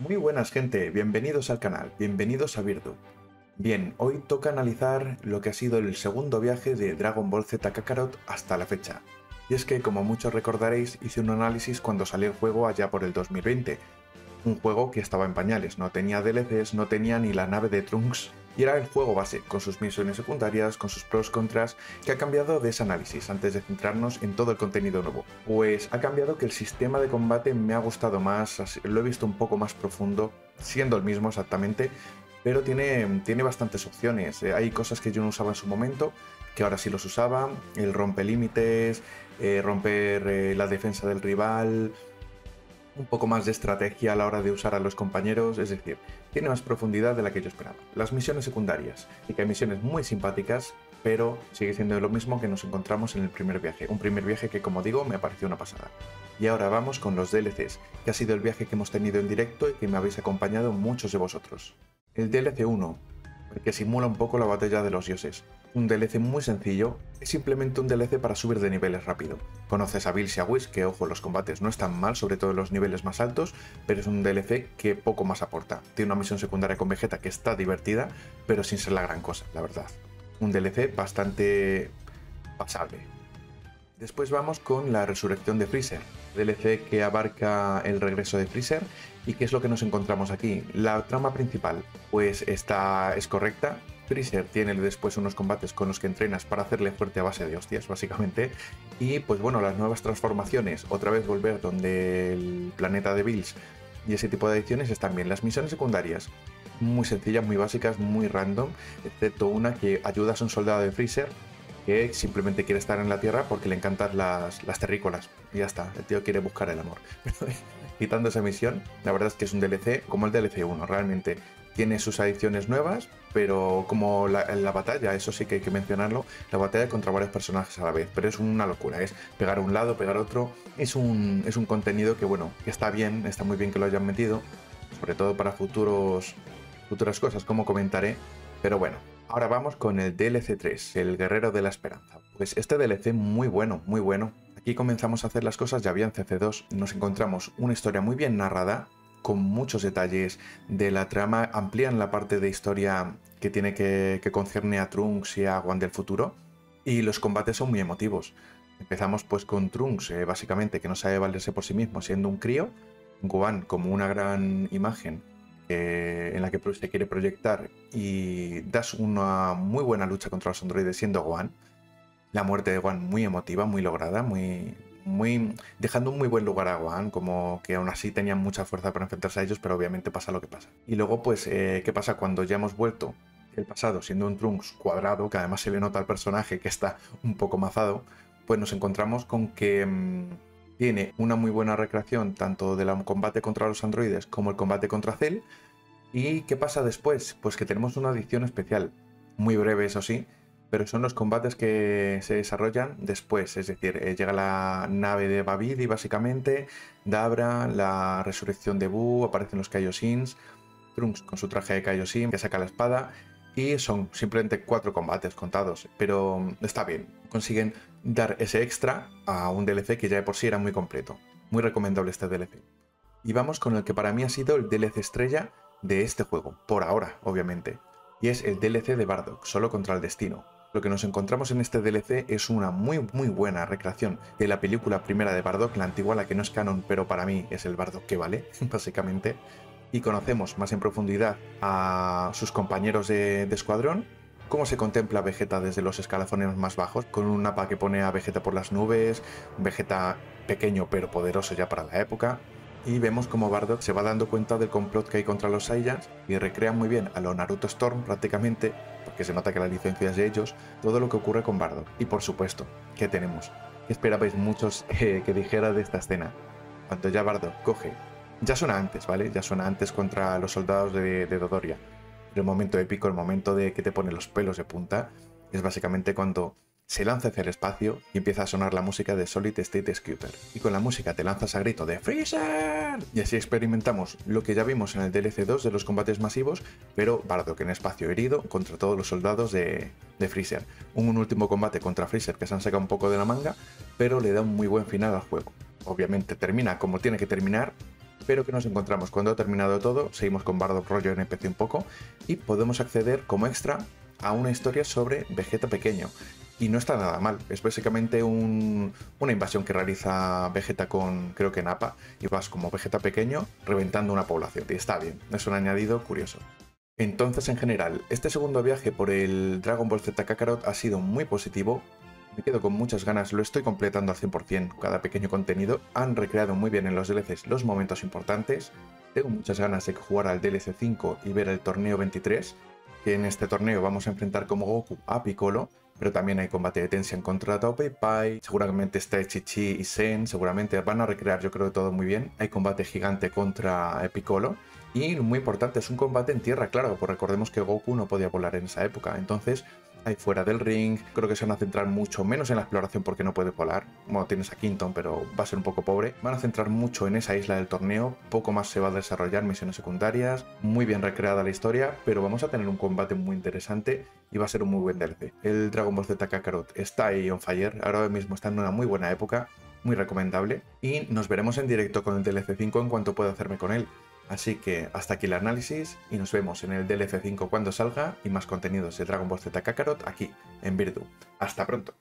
Muy buenas gente, bienvenidos al canal, bienvenidos a VirDub. Bien, hoy toca analizar lo que ha sido el segundo viaje de Dragon Ball Z Kakarot hasta la fecha. Y es que, como muchos recordaréis, hice un análisis cuando salió el juego allá por el 2020. Un juego que estaba en pañales, no tenía DLCs, no tenía ni la nave de Trunks, y era el juego base, con sus misiones secundarias, con sus pros, contras. ¿Qué ha cambiado de ese análisis antes de centrarnos en todo el contenido nuevo? Pues ha cambiado que el sistema de combate me ha gustado más, lo he visto un poco más profundo, siendo el mismo exactamente, pero tiene bastantes opciones. Hay cosas que yo no usaba en su momento, que ahora sí los usaba, el rompe límites, romper la defensa del rival, un poco más de estrategia a la hora de usar a los compañeros, es decir, tiene más profundidad de la que yo esperaba. Las misiones secundarias, y que hay misiones muy simpáticas, pero sigue siendo lo mismo que nos encontramos en el primer viaje. Un primer viaje que, como digo, me pareció una pasada. Y ahora vamos con los DLCs, que ha sido el viaje que hemos tenido en directo y que me habéis acompañado muchos de vosotros. El DLC 1, que simula un poco la batalla de los dioses. Un DLC muy sencillo, es simplemente un DLC para subir de niveles rápido. Conoces a Bills y a Whis, que ojo, los combates no están mal, sobre todo en los niveles más altos, pero es un DLC que poco más aporta. Tiene una misión secundaria con Vegeta que está divertida, pero sin ser la gran cosa, la verdad. Un DLC bastante pasable. Después vamos con la resurrección de Freezer, DLC que abarca el regreso de Freezer. ¿Y qué es lo que nos encontramos aquí? La trama principal, pues esta es correcta. Freezer tiene después unos combates con los que entrenas para hacerle fuerte a base de hostias, básicamente. Y pues bueno, las nuevas transformaciones, otra vez volver donde el planeta de Bills y ese tipo de ediciones están bien. Las misiones secundarias, muy sencillas, muy básicas, muy random, excepto una que ayudas a un soldado de Freezer que simplemente quiere estar en la Tierra porque le encantan las terrícolas. Y ya está, el tío quiere buscar el amor. Pero quitando esa misión, la verdad es que es un DLC como el DLC 1, realmente tiene sus adiciones nuevas, pero como la batalla, eso sí que hay que mencionarlo, la batalla contra varios personajes a la vez, pero es una locura, es pegar a un lado, pegar a otro, es un contenido que bueno, que está bien, está muy bien que lo hayan metido, sobre todo para futuras cosas, como comentaré, pero bueno. Ahora vamos con el DLC 3, el Guerrero de la Esperanza. Pues este DLC muy bueno, muy bueno. Aquí comenzamos a hacer las cosas ya bien CC2. Nos encontramos una historia muy bien narrada, con muchos detalles de la trama. Amplían la parte de historia que tiene que concierne a Trunks y a Gohan del futuro. Y los combates son muy emotivos. Empezamos pues con Trunks, básicamente, que no sabe valerse por sí mismo, siendo un crío. Gohan como una gran imagen en la que se quiere proyectar, y das una muy buena lucha contra los androides siendo Gohan. La muerte de Gohan muy emotiva, muy lograda, muy dejando un muy buen lugar a Gohan, como que aún así tenían mucha fuerza para enfrentarse a ellos, pero obviamente pasa lo que pasa. Y luego pues, ¿qué pasa cuando ya hemos vuelto el pasado siendo un Trunks cuadrado, que además se le nota al personaje que está un poco mazado? Pues nos encontramos con que tiene una muy buena recreación tanto del combate contra los androides como el combate contra Cell. ¿Y qué pasa después? Pues que tenemos una edición especial, muy breve eso sí, pero son los combates que se desarrollan después, es decir, llega la nave de Babidi básicamente, Dabra, la resurrección de Buu, aparecen los Kaioshins, Trunks con su traje de Kaioshin que saca la espada. Y son simplemente 4 combates contados, pero está bien. Consiguen dar ese extra a un DLC que ya de por sí era muy completo. Muy recomendable este DLC. Y vamos con el que para mí ha sido el DLC estrella de este juego, por ahora, obviamente. Y es el DLC de Bardock, Solo contra el Destino. Lo que nos encontramos en este DLC es una muy buena recreación de la película primera de Bardock, la antigua, la que no es canon, pero para mí es el Bardock que vale, básicamente. Y conocemos más en profundidad a sus compañeros de escuadrón, cómo se contempla Vegeta desde los escalafones más bajos, con un Nappa que pone a Vegeta por las nubes, Vegeta pequeño pero poderoso ya para la época, y vemos cómo Bardock se va dando cuenta del complot que hay contra los Saiyans y recrea muy bien a lo Naruto Storm prácticamente, porque se nota que la licencia es de ellos, todo lo que ocurre con Bardock. Y por supuesto, ¿qué tenemos? ¿Qué esperabais muchos que dijera de esta escena? Cuando ya Bardock coge... Ya suena antes, ¿vale? Ya suena antes contra los soldados de Dodoria. Pero el momento épico, el momento de que te pone los pelos de punta, es básicamente cuando se lanza hacia el espacio y empieza a sonar la música de Solid State Scouter. Y con la música te lanzas a grito de ¡Freezer! Y así experimentamos lo que ya vimos en el DLC 2 de los combates masivos, pero Bardock en espacio herido contra todos los soldados de Freezer. Un último combate contra Freezer que se han sacado un poco de la manga, pero le da un muy buen final al juego. Obviamente termina como tiene que terminar, pero que nos encontramos cuando ha terminado todo. Seguimos con Bardock rollo NPC un poco y podemos acceder como extra a una historia sobre Vegeta pequeño. Y no está nada mal, es básicamente una invasión que realiza Vegeta con, creo que Nappa, y vas como Vegeta pequeño reventando una población, y está bien, es un añadido curioso. Entonces, en general, este segundo viaje por el Dragon Ball Z Kakarot ha sido muy positivo, me quedo con muchas ganas, lo estoy completando al 100%, cada pequeño contenido, han recreado muy bien en los DLCs los momentos importantes, tengo muchas ganas de jugar al DLC 5 y ver el torneo 23, que en este torneo vamos a enfrentar como Goku a Piccolo, pero también hay combate de Tenshin contra Tao Pai Pai, seguramente está Chichi y Sen, seguramente van a recrear yo creo todo muy bien, hay combate gigante contra Piccolo, y muy importante, es un combate en tierra, claro, porque recordemos que Goku no podía volar en esa época, entonces ahí fuera del ring, creo que se van a centrar mucho menos en la exploración porque no puede volar, bueno, tienes a Kinton, pero va a ser un poco pobre, van a centrar mucho en esa isla del torneo, poco más se va a desarrollar, misiones secundarias, muy bien recreada la historia, pero vamos a tener un combate muy interesante y va a ser un muy buen DLC. El Dragon Ball Z Kakarot está ahí on fire, ahora mismo está en una muy buena época, muy recomendable, y nos veremos en directo con el DLC 5 en cuanto pueda hacerme con él. Así que hasta aquí el análisis y nos vemos en el DLC 5 cuando salga y más contenidos de Dragon Ball Z Kakarot aquí en VirDub. ¡Hasta pronto!